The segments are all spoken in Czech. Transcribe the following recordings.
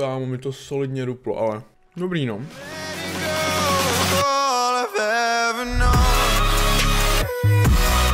Kámo, mi to solidně duplo, ale dobrý no.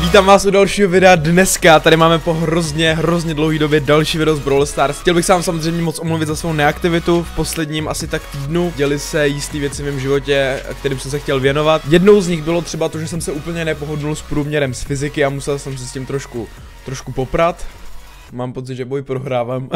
Vítám vás u dalšího videa dneska, tady máme po hrozně dlouhý době další video z Brawl Stars. Chtěl bych se vám samozřejmě moc omluvit za svou neaktivitu, v posledním asi tak týdnu děli se jistý věci v mém životě, kterým jsem se chtěl věnovat. Jednou z nich bylo třeba to, že jsem se úplně nepohodnul s průměrem z fyziky a musel jsem se s tím trošku poprat. Mám pocit, že boj prohrávám.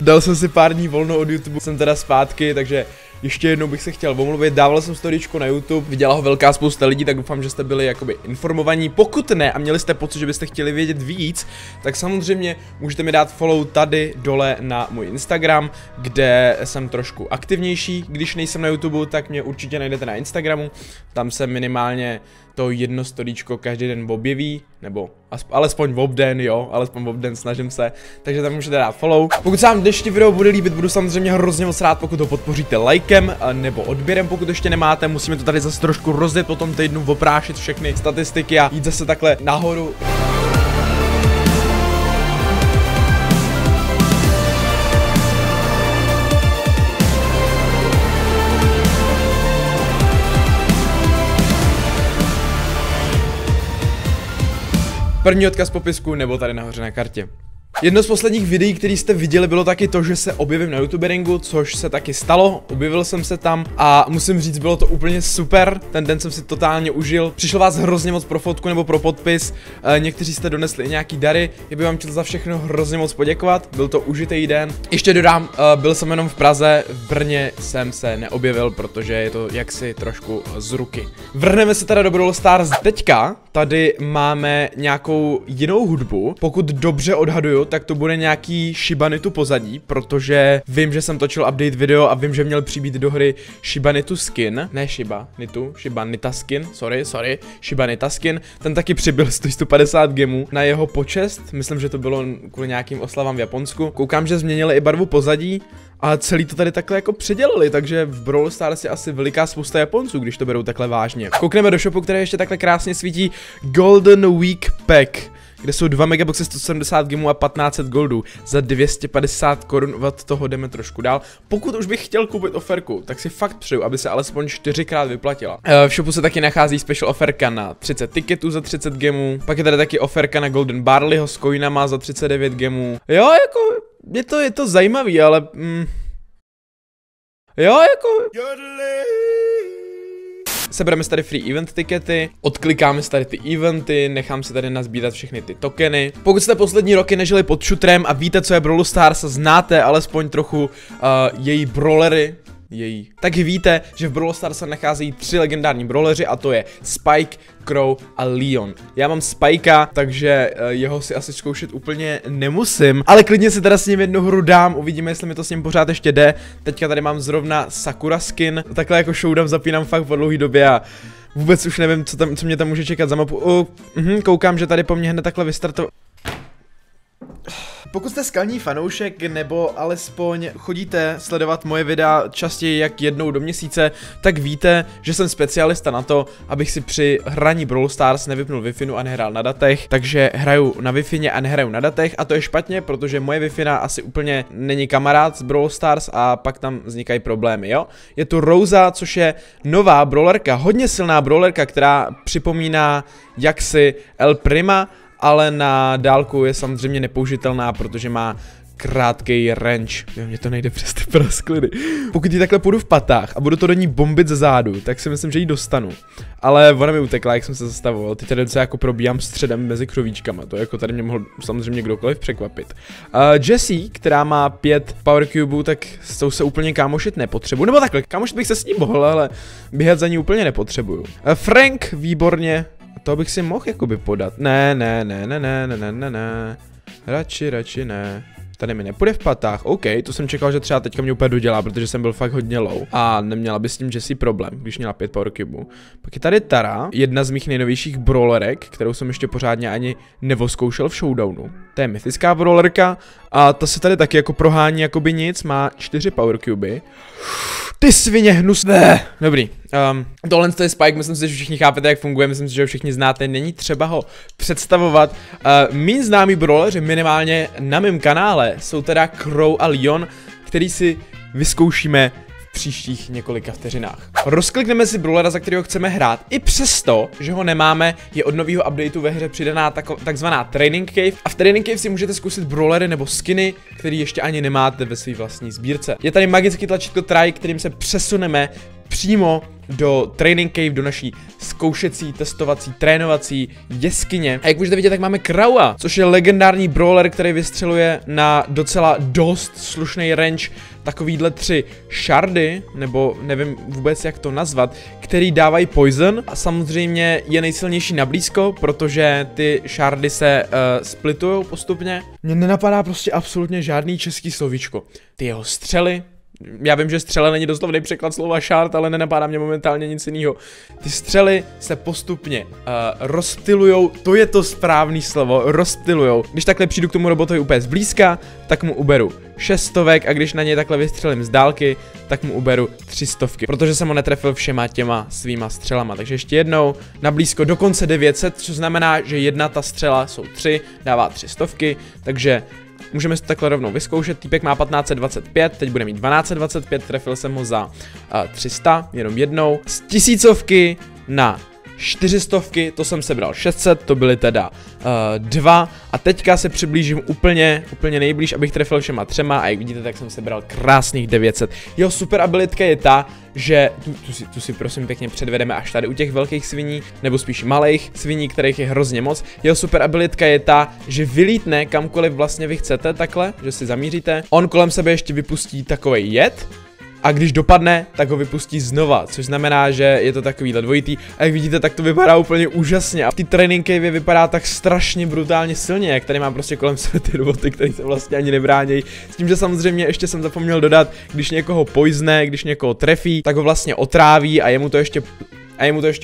Dal jsem si pár dní volno od YouTube, jsem teda zpátky, takže ještě jednou bych se chtěl omluvit. Dával jsem storičku na YouTube, viděla ho velká spousta lidí, tak doufám, že jste byli jakoby informovaní. Pokud ne a měli jste pocit, že byste chtěli vědět víc, tak samozřejmě můžete mi dát follow tady dole na můj Instagram, kde jsem trošku aktivnější. Když nejsem na YouTube, tak mě určitě najdete na Instagramu, tam se minimálně to jedno storíčko každý den objeví, nebo alespoň v obden, jo, alespoň v obden, snažím se, takže tam můžete dát follow. Pokud se vám dnešní video bude líbit, budu samozřejmě hrozně moc rád, pokud ho podpoříte lajkem nebo odběrem, pokud ještě nemáte. Musíme to tady zase trošku rozjet po tom týdnu, oprášit všechny statistiky a jít zase takhle nahoru. První odkaz popisku nebo tady nahoře na kartě. Jedno z posledních videí, který jste viděli, bylo taky to, že se objevím na YouTube Ringu, což se taky stalo, objevil jsem se tam a musím říct, bylo to úplně super, ten den jsem si totálně užil, přišlo vás hrozně moc pro fotku nebo pro podpis, někteří jste donesli i nějaký dary, já bych vám chtěl za všechno hrozně moc poděkovat, byl to užitý den. Ještě dodám, byl jsem jenom v Praze, v Brně jsem se neobjevil, protože je to jaksi trošku z ruky. Vrhneme se teda do Brawl Stars teďka, tady máme nějakou jinou hudbu, pokud dobře odhaduju, tak to bude nějaký Shibanitu pozadí, protože vím, že jsem točil update video a vím, že měl přibýt do hry Shibanitu skin, ne Shibanitu, Shibanita skin, sorry, Shibanita skin, ten taky přibyl 150 gemů na jeho počest, myslím, že to bylo kvůli nějakým oslavám v Japonsku. Koukám, že změnili i barvu pozadí a celý to tady takhle jako předělali, takže v Brawl Stars je asi veliká spousta Japonců, když to berou takhle vážně. Koukneme do shopu, který ještě takhle krásně svítí, Golden Week Pack, kde jsou 2 megaboxy 170 gemů a 1500 goldů za 250 korun, od toho jdeme trošku dál. Pokud už bych chtěl koupit oferku, tak si fakt přeju, aby se alespoň 4x vyplatila. V shopu se taky nachází special oferka na 30 tiketů za 30 gemů, pak je tady taky oferka na Golden Barleyho s coinama za 39 gemů. Jo, jako, je to zajímavý, ale... Jo, jako... Sebereme si tady free event tikety, odklikáme si tady ty eventy, nechám si tady nazbírat všechny ty tokeny. Pokud jste poslední roky nežili pod šutrem a víte, co je Brawl Stars, znáte alespoň trochu její brawlery, tak víte, že v Brawl Stars se nacházejí 3 legendární brawleři a to je Spike, Crow a Leon. Já mám Spikea, takže jeho si asi zkoušet úplně nemusím, ale klidně si teda s ním jednu hru dám, uvidíme, jestli mi to s ním pořád ještě jde. Teďka tady mám zrovna Sakura skin, takhle jako showdown zapínám fakt po dlouhý době a vůbec už nevím, co mě tam může čekat za mapu. Koukám, že tady po mně hned takhle vystartoval. Pokud jste skalní fanoušek nebo alespoň chodíte sledovat moje videa častěji jak jednou do měsíce, tak víte, že jsem specialista na to, abych si při hraní Brawl Stars nevypnul Wi-Fi a nehrál na datech, takže hraju na Wi-Fi a nehraju na datech a to je špatně, protože moje Wi-Fi asi úplně není kamarád s Brawl Stars a pak tam vznikají problémy, jo. Je tu Rosa, což je nová brawlerka, hodně silná brawlerka, která připomíná jaksi El Prima, ale na dálku je samozřejmě nepoužitelná, protože má krátký range. Jo, mě to nejde přes ty praskliny. Pokud ji takhle půjdu v patách a budu to do ní bombit ze zádu, tak si myslím, že ji dostanu. Ale ona mi utekla, jak jsem se zastavoval. Teď tady se jako probíhám středem mezi křovíčkama. To jako tady mě mohl samozřejmě kdokoliv překvapit. Jessie, která má 5 power cubeů, tak s tou se úplně kámošit nepotřebuju. Nebo takhle, kámošit bych se s ní mohl, ale běhat za ní úplně nepotřebuju. Frank, výborně. To bych si mohl jakoby podat. Ne. Radši ne. Tady mi nepůjde v patách. OK, to jsem čekal, že třeba teďka mě úplně dodělá, protože jsem byl fakt hodně low. A neměla by s tím Jessie problém, když měla 5 power cubeů. Pak je tady Tara, jedna z mých nejnovějších brawlerek, kterou jsem ještě pořádně ani nevozkoušel v showdownu. To je mythická brawlerka a ta se tady taky jako prohání jakoby nic, má 4 power cuby. Ty svině hnusné. Dobrý. Tohle je Spike, myslím si, že všichni chápete, jak funguje, myslím si, že ho všichni znáte, není třeba ho představovat. Míň známí brawleři minimálně na mém kanále jsou teda Crow a Leon, který si vyzkoušíme v příštích několika vteřinách. Rozklikneme si brawlera, za kterého chceme hrát. I přesto, že ho nemáme, je od nového updateu ve hře přidaná takzvaná Training Cave. A v Training Cave si můžete zkusit brawlery nebo skiny, který ještě ani nemáte ve své vlastní sbírce. Je tady magický tlačítko try, kterým se přesuneme přímo do Training Cave, do naší zkoušecí, testovací, trénovací jeskyně. A jak můžete vidět, tak máme Crowa, což je legendární brawler, který vystřeluje na docela dost slušný range takovýhle 3 shardy, nebo nevím vůbec jak to nazvat, který dávají poison a samozřejmě je nejsilnější na blízko, protože ty shardy se splitujou postupně. Mně nenapadá prostě absolutně žádný český slovíčko. Ty jeho střely. Já vím, že střele není doslovný překlad slova shard, ale nenapadá mě momentálně nic jiného. Ty střely se postupně rozptylujou, to je to správné slovo, rozptylujou. Když takhle přijdu k tomu robotovi úplně zblízka, tak mu uberu 600 a když na něj takhle vystřelím z dálky, tak mu uberu 300, protože jsem ho netrefil všema těma svýma střelama. Takže ještě jednou, na blízko dokonce 900, což znamená, že jedna ta střela jsou 3, dává 300, takže můžeme si to takhle rovnou vyzkoušet. Týpek má 1525, teď bude mít 1225, trefil jsem ho za 300, jenom jednou. Z 1000 na 400, to jsem sebral 600, to byly teda 2. A teďka se přiblížím úplně nejblíž, abych trefil všema 3 a jak vidíte, tak jsem sebral krásných 900. Jeho super abilitka je ta, že tu si prosím pěkně předvedeme až tady u těch velkých sviní, nebo spíš malých sviní, kterých je hrozně moc. Jeho super abilitka je ta, že vylítne kamkoliv vlastně vy chcete takhle, že si zamíříte. On kolem sebe ještě vypustí takovej jed. A když dopadne, tak ho vypustí znova, což znamená, že je to takovýhle dvojitý. A jak vidíte, tak to vypadá úplně úžasně. A v té Training Cave vypadá tak strašně brutálně silně, jak tady mám prostě kolem sebe ty roboty, které se vlastně ani nebránějí. S tím, že samozřejmě ještě jsem zapomněl dodat, když někoho poizne, když někoho trefí, tak ho vlastně otráví a jemu to ještě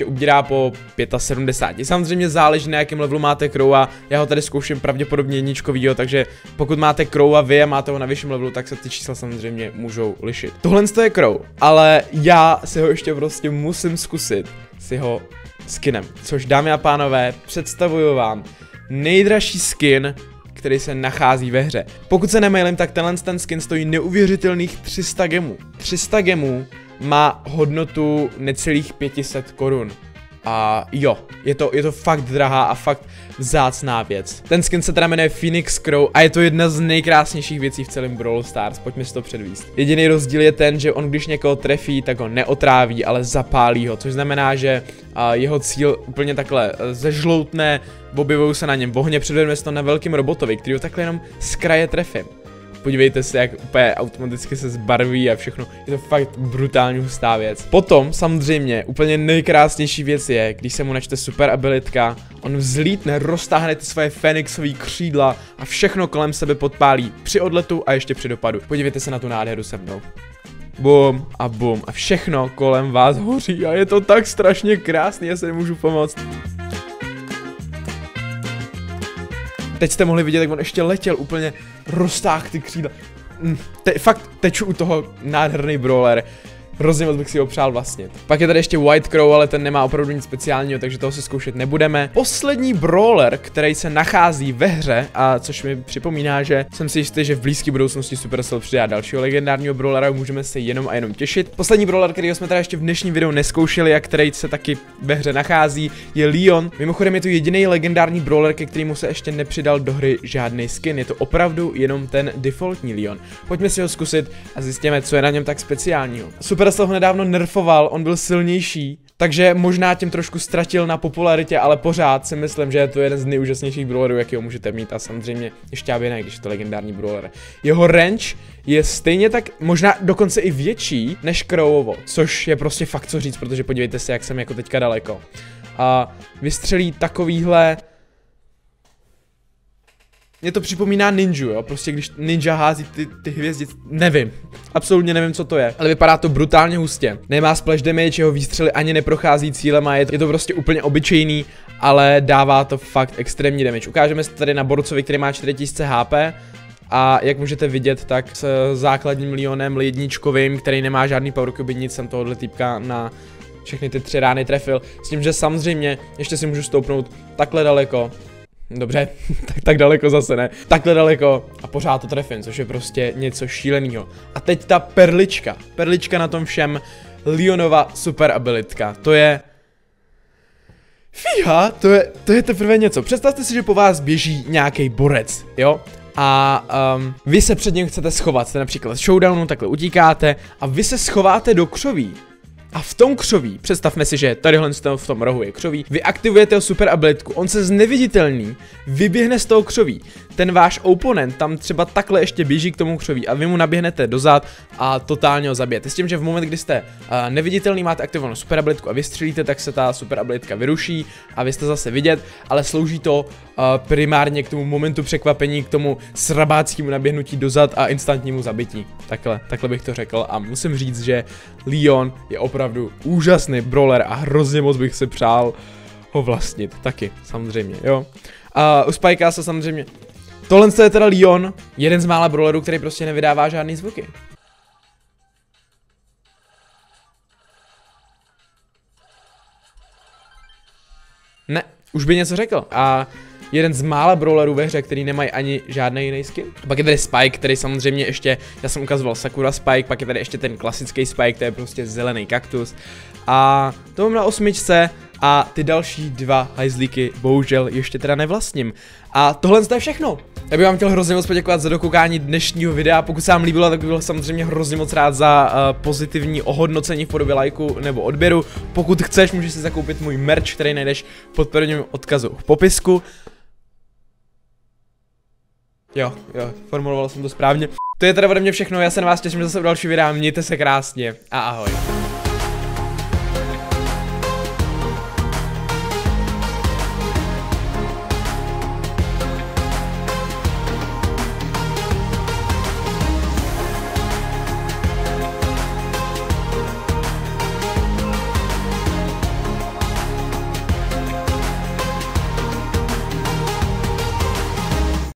ubírá po 75. Samozřejmě záleží, na jakém levelu máte Crowa. Já ho tady zkouším pravděpodobně jedničkovýho, takže pokud máte Crowa vy a máte ho na vyšším levelu, tak se ty čísla samozřejmě můžou lišit. Tohle je Crow, ale já si ho ještě prostě musím zkusit s jeho skinem. Což dámy a pánové, představuju vám nejdražší skin, který se nachází ve hře. Pokud se nemýlím, tak ten skin stojí neuvěřitelných 300 gemů. 300 gemů má hodnotu necelých 500 korun. A jo, je to fakt drahá a fakt vzácná věc. Ten skin se teda jmenuje Phoenix Crow a je to jedna z nejkrásnějších věcí v celém Brawl Stars, pojďme si to předvíst. Jediný rozdíl je ten, že on když někoho trefí, tak ho neotráví, ale zapálí ho, což znamená, že jeho cíl úplně takhle zežloutne, objevují se na něm ohně, předvedeme se to na velkým robotovi, který ho takhle jenom z kraje trefím. Podívejte se, jak úplně automaticky se zbarví a všechno, je to fakt brutální hustá věc. Potom samozřejmě úplně nejkrásnější věc je, když se mu načte super abilitka, on vzlítne, roztáhne ty svoje fénixové křídla a všechno kolem sebe podpálí při odletu a ještě při dopadu. Podívejte se na tu nádheru se mnou. Bum a všechno kolem vás hoří a je to tak strašně krásný, já se nemůžu pomoct. Teď jste mohli vidět, jak on ještě letěl úplně, roztáhl ty křídla. Fakt teču u toho, nádherný brawler. Hrozně moc bych si ho přál vlastnit. Pak je tady ještě White Crow, ale ten nemá opravdu nic speciálního, takže toho si zkoušet nebudeme. Poslední brawler, který se nachází ve hře, a což mi připomíná, že jsem si jistý, že v blízké budoucnosti Supercell přidá dalšího legendárního brawlera, můžeme se jenom a jenom těšit. Poslední brawler, kterýho jsme teda ještě v dnešním videu neskoušeli a který se taky ve hře nachází, je Leon. Mimochodem je to jediný legendární brawler, ke kterému se ještě nepřidal do hry žádný skin. Je to opravdu jenom ten defaultní Leon. Pojďme si ho zkusit a zjistíme, co je na něm tak speciálního. Supercell ho nedávno nerfoval, on byl silnější, takže možná tím trošku ztratil na popularitě, ale pořád si myslím, že je to jeden z nejúžasnějších brawlerů, jaký ho můžete mít a samozřejmě ještě ne, když je to legendární brawler. Jeho range je stejně tak, možná dokonce i větší než Crowovo, což je prostě fakt co říct, protože podívejte se, jak jsem jako teďka daleko. A vystřelí takovýhle... Mě to připomíná ninju, jo, prostě když ninja hází ty hvězdice, nevím, absolutně nevím, co to je, ale vypadá to brutálně hustě, nemá splash damage, jeho výstřely ani neprochází cílem a je to prostě úplně obyčejný, ale dává to fakt extrémní damage. Ukážeme se tady na borcovi, který má 4000 HP a jak můžete vidět, tak s základním Leonem jedničkovým, který nemá žádný power cube, nic, jsem tohohle týpka na všechny ty 3 rány trefil, s tím, že samozřejmě ještě si můžu stoupnout takhle daleko. Dobře, tak daleko zase ne. Takhle daleko a pořád to trefím, což je prostě něco šílenýho. A teď ta perlička. Perlička na tom všem. Leonova super abilitka. To je... Fíha, to je teprve něco. Představte si, že po vás běží nějaký borec, jo? A vy se před ním chcete schovat. Jste například v showdownu, takhle utíkáte a vy se schováte do křoví. A v tom křoví, představme si, že tadyhle v tom rohu je křoví, vy aktivujete super abilitku, on se zneviditelný vyběhne z toho křoví. Ten váš oponent tam třeba takhle ještě běží k tomu křoví a vy mu naběhnete dozad a totálně ho zabijete. S tím, že v moment, kdy jste neviditelný, máte aktivovanou super abilitku a vystřelíte, tak se ta super abilitka vyruší a vy jste zase vidět, ale slouží to primárně k tomu momentu překvapení, k tomu srabáckému naběhnutí dozad a instantnímu zabití. Takhle bych to řekl a musím říct, že Leon je opravdu úžasný brawler a hrozně moc bych si přál ho vlastnit taky, samozřejmě, jo. A u Spikea se samozřejmě... Tohle je teda Leon, jeden z mála brawlerů, který prostě nevydává žádný zvuky. Ne, už by něco řekl. A jeden z mála brawlerů ve hře, který nemají ani žádný jiný skin. Pak je tady Spike, který samozřejmě ještě, já jsem ukazoval Sakura Spike, pak je tady ještě ten klasický Spike, to je prostě zelený kaktus. A to mám na 8. A ty další 2 hajzlíky bohužel ještě teda nevlastním. A tohle je všechno. Já bych vám chtěl hrozně moc poděkovat za dokoukání dnešního videa. Pokud se vám líbilo, tak bych byl samozřejmě hrozně moc rád za pozitivní ohodnocení v podobě lajku nebo odběru. Pokud chceš, můžeš si zakoupit můj merch, který najdeš pod prvním odkazu v popisku. Jo, formuloval jsem to správně. To je teda ode mě všechno, já se na vás těším zase v další videa, mějte se krásně a ahoj.